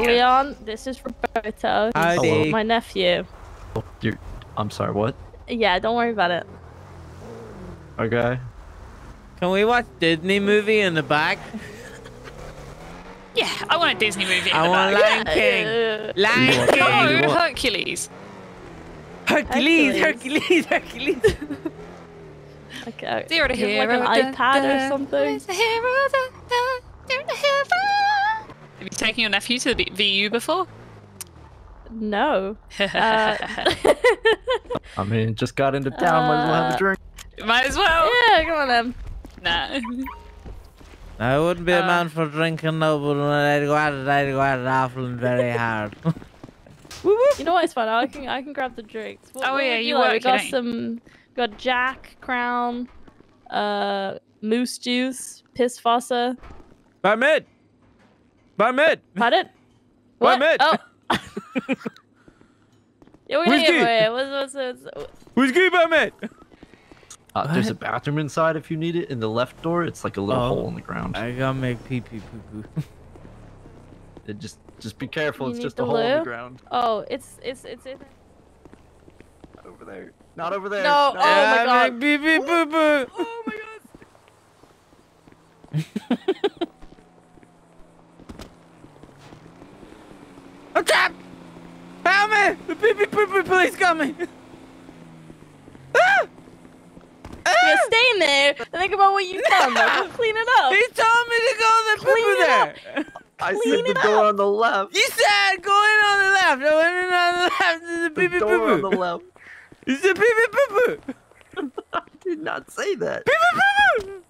Leon, this is Roberto. He's my nephew. Oh, I'm sorry, what? Yeah, don't worry about it. Okay. Can we watch Disney movie in the back? Yeah, I want a Disney movie in the back. Lion King. Lion King. No, Hercules. Hercules. Okay. Zero to hero. Like an iPad or something. Have you taken your nephew to the VU before? No. I mean, just got into town. Might as well have a drink. Might as well. Yeah, come on then. Nah. I wouldn't be a man for drinking, no, but I'd go out raffling very hard. You know what? It's fine. I can grab the drinks. Got Jack, Crown, Moose Juice, Piss Fossa. By mid. Pardon? What? By mid. Oh. Whiskey by mid. There's a bathroom inside if you need it. In the left door, it's like a little hole in the ground. I gotta make pee poo. Just be careful. It's just a hole in the ground. Oh, it's in there. Over there. Not over there. No. Oh my god. Make pee pee poo poo. Oh my god. I'm trapped. Help me! The pee pee poo poo police got me. Ah! You're staying there and think about what you've done. Like, clean it up. He told me to go in the poo there. I said the door on the left. You said go in on the left. I went in on the left. There's a pee pee poo poo. The left. You said pee pee poo poo. I did not say that. Pee pee poo poo.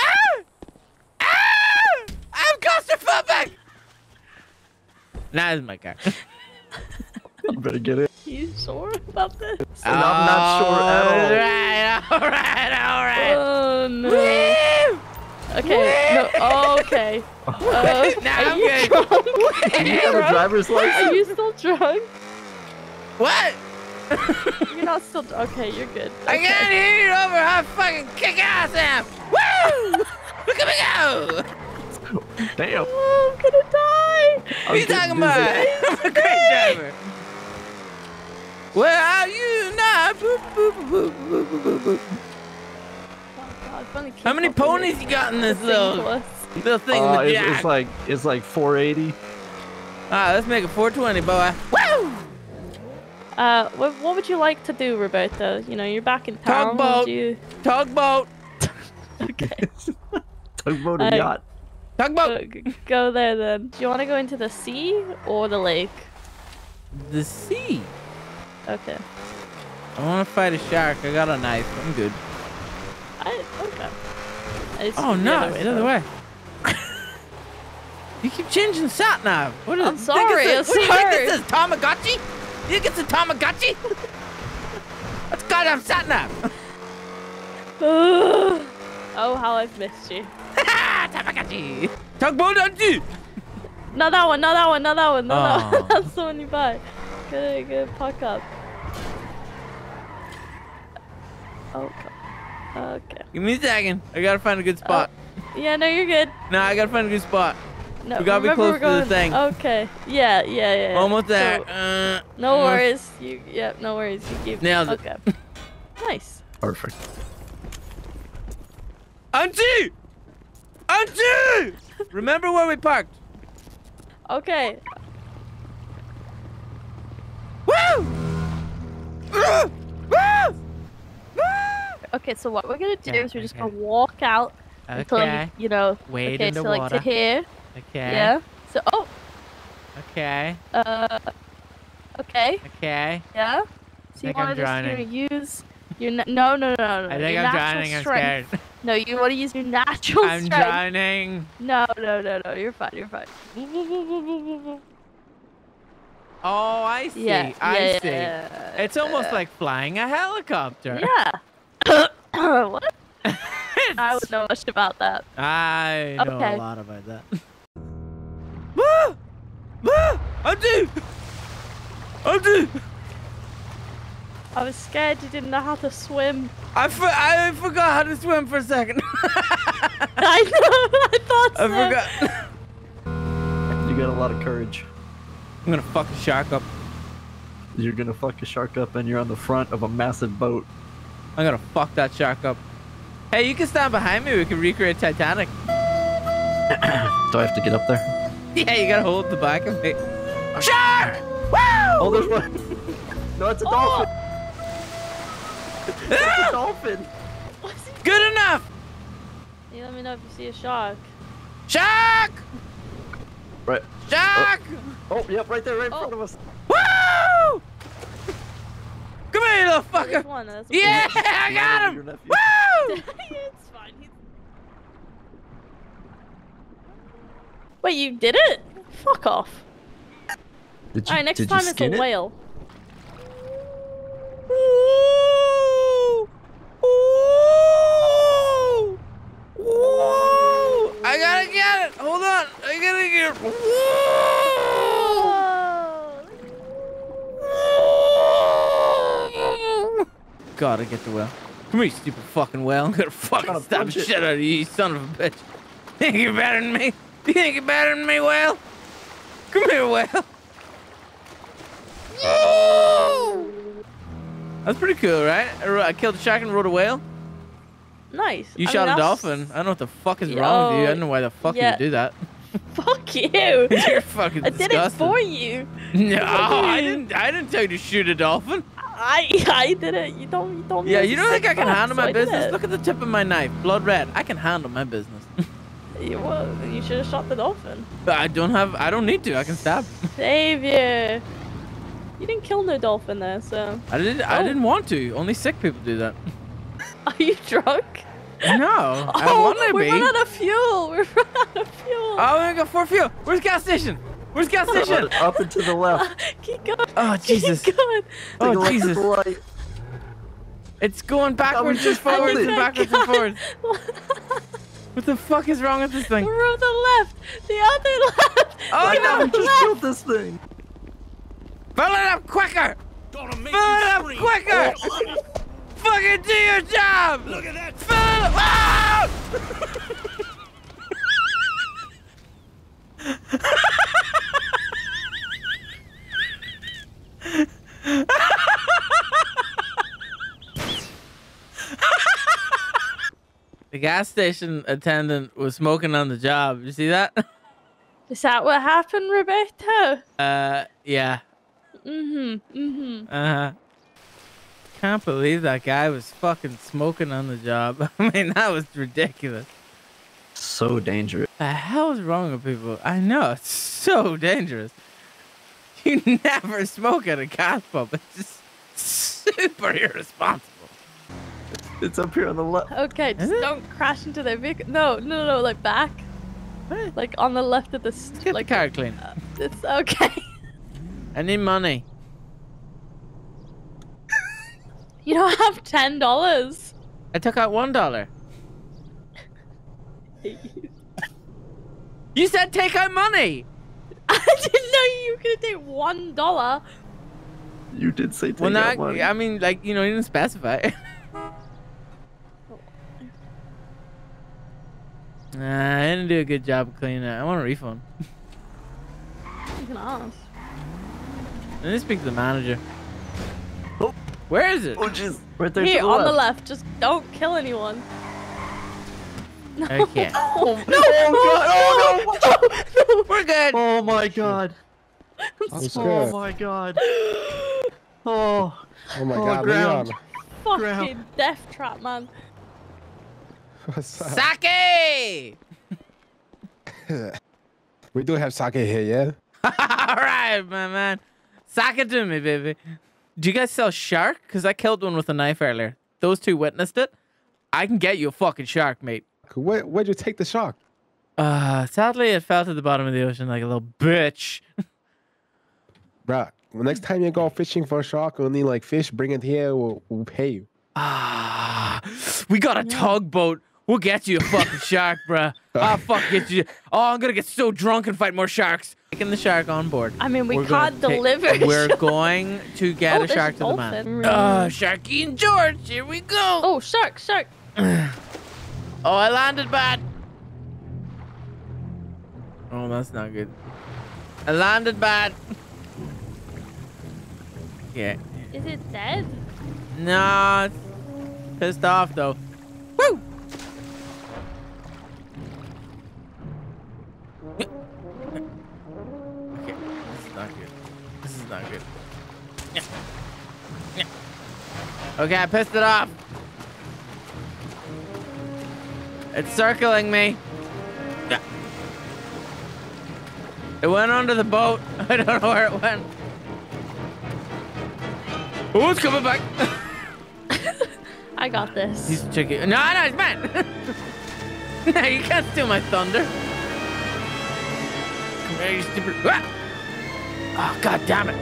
Ah! I'm claustrophobic. Nah, this is my car. You better get it. You sure about this? And I'm not sure at all. All right. Oh no. Okay. No. Okay. Now I'm good. Do you have a driver's license? Are you still drunk? What? You're not still. Okay, you're good. Okay. I can't hear you over how fucking kick ass am. Woo! Look at me go! Damn. Oh, I'm gonna die. What are you talking about? I'm a great driver. Well, are you not? Boop. Oh, God. How many ponies you got in this little thing? It's like 480. Ah, let's make it 420, boy. Woo! What would you like to do, Roberto? You know, you're back in town. Tugboat. Okay. Tugboat and yacht. Go there then. Do you want to go into the sea or the lake? The sea. Okay. I want to fight a shark. I got a knife. I'm good. Okay. It's the other way. You keep changing sat nav. I'm sorry. What do you think this is? Tamagotchi? You think it's a Tamagotchi? That's goddamn sat nav. Oh, how I've missed you. Tugboat Andy! Not that one. No. That's the one you buy. Good, puck up. Okay. Give me a second. I gotta find a good spot. Yeah, no, you're good. No, I gotta find a good spot. No, we gotta be close to the thing. Okay. Yeah. Almost there. So, no worries. No worries. You keep nailed it. Okay. Nice. Perfect. Auntie! Auntie! Remember where we parked? Okay. Woo! Okay, so what we're gonna do is we're just gonna walk out until you know. Wait, so like to here. Okay. Yeah. So Okay. Okay. Okay. Yeah. So you want to use your no. I think I'm drowning. I'm scared. No, you want to use your natural strength. I'm drowning. No. You're fine. Oh, I see. Yeah, I see. Yeah. It's almost like flying a helicopter. Yeah. What? I wouldn't know much about that. I know a lot about that. Auntie! I was scared you didn't know how to swim. I forgot how to swim for a second. I know. I thought so. I forgot. You got a lot of courage. I'm gonna fuck a shark up. You're gonna fuck a shark up, and you're on the front of a massive boat. I'm gonna fuck that shark up. Hey, you can stand behind me. We can recreate Titanic. Do I have to get up there? Yeah, you gotta hold the back of me. Oh, shark! Wow! Oh, there's one. No, it's a dolphin. It's a dolphin. Good enough. You let me know if you see a shark. Shark! Right. Shark! Oh, yep, right there, right in front of us. Woo! Come here, you little fucker. One, yeah, I got him. Woo! It's fine. Wait, you did it? Fuck off. Alright, next time it's a whale. Ooh! Ooh! Ooh! I gotta get it! Hold on! I gotta get it! Ooh! Ooh! Gotta get the whale. Come here, you stupid fucking whale. I'm gonna fucking stab the shit out of you, you son of a bitch. Think you're better than me? You think you're better than me, whale? Come here, whale. Ooh! That's pretty cool, right? I killed a shark and rode a whale. Nice. You shot a dolphin. I don't know what the fuck is wrong with you. I don't know why the fuck you do that. Fuck you. You're fucking disgusting. I did it for you. No, I didn't tell you to shoot a dolphin. I did it. You don't. Yeah, you don't think I can handle my business? Look at the tip of my knife, blood red. I can handle my business. You should have shot the dolphin. But I don't need to. I can stab. Savior. You didn't kill no dolphin there, so. I didn't want to. Only sick people do that. Are you drunk? No. Oh, I want to be. We run out of fuel. We run out of fuel. Oh, we're gonna go for fuel. Where's the gas station? Where's the gas station? Up and to the left. Keep going. Oh Jesus. Keep going. Oh Jesus. It's going backwards and forwards and backwards and forwards. What the fuck is wrong with this thing? We're on the left! The other left! Oh no! I just killed this thing! Fill it up quicker! Fill it up quicker! Fucking do your job! Look at that! Fill it up! The gas station attendant was smoking on the job. You see that? Is that what happened, Roberto? Yeah. Mm-hmm. Mm-hmm. Uh-huh. Can't believe that guy was fucking smoking on the job. I mean, that was ridiculous. So dangerous. The hell is wrong with people? I know, it's so dangerous. You never smoke at a gas pump. It's just super irresponsible. It's up here on the left. Okay, just don't crash into their vehicle. No, no, no, like back. What? Like on the left of the... Get the car clean. It's okay. I need money. You don't have $10. I took out $1. You said take out money. I didn't know you were gonna take $1. You did say take out money. I mean, like, you know, you didn't specify. Nah, I didn't do a good job of cleaning that. I want a refund. You can ask. I need to speak to the manager. Oh. Where is it? Oh, jeez. Right there. Here, to the on the left. Just don't kill anyone. No. Okay. Oh, no! Oh, no! God. Oh, no. No! We're good! Oh, my God. Oh, my God. Oh. Oh, my God. Ground. Fucking ground. Death trap, man. Sake! We do have sake here, yeah? Alright, my man. Sake to me, baby. Do you guys sell shark? Because I killed one with a knife earlier. Those two witnessed it. I can get you a fucking shark, mate. Where'd you take the shark? Sadly, it fell to the bottom of the ocean like a little bitch. Bruh, next time you go fishing for a shark, we'll need like fish, bring it here, we'll pay you. Ah, we got a tugboat. We'll get you a fucking shark, bruh. I'll fucking get you. Oh, I'm gonna get so drunk and fight more sharks. Taking the shark on board. I mean, we're can't deliver. We're going to get a shark to the man. Oh, Sharky and George, here we go. Oh, shark, shark. Oh, I landed bad. Oh, that's not good. I landed bad. Yeah. Is it dead? Nah, it's pissed off though. Woo! Okay, this is not good. This is not good. Yeah. Yeah. Okay, I pissed it off. It's circling me. Yeah. It went onto the boat. I don't know where it went. Oh, it's coming back. I got this. He's tricky. No, no, it's mine. No, you can't steal my thunder. Come here, you stupid. Ah! Oh, god damn it.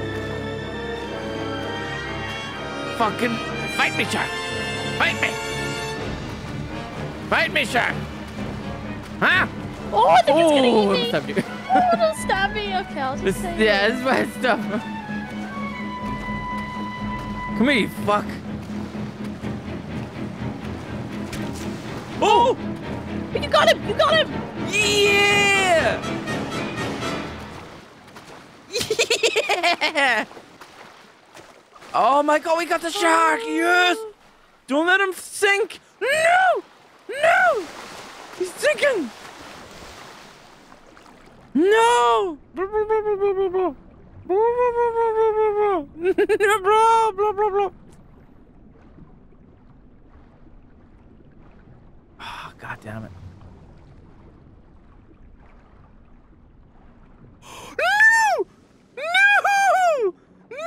Fucking fight me, shark. Fight me. Fight me, shark. Huh? Oh, I think it's gonna eat me. Stab you. Oh, it'll stab me. Okay, I'll just say yeah, this is my stuff. Come here, you fuck. Oh! You got him! You got him! Yeah! Yeah! Oh my god, we got the shark! Yes! Don't let him sink! No! No! He's sinking! No! Blah, blah, blah, blah. Oh, god damn it. No! No! No!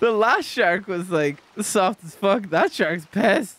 The last shark was like soft as fuck. That shark's pissed.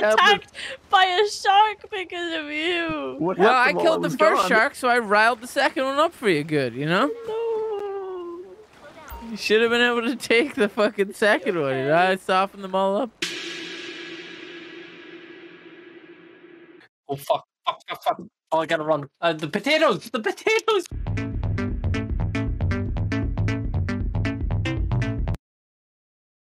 Attacked by a shark because of you. What well, I killed the first shark, so I riled the second one up for you good, you know? No. You should have been able to take the fucking second one, you know? I softened them all up. Oh, fuck. Fuck, fuck, fuck. Oh, I gotta run. The potatoes! The potatoes!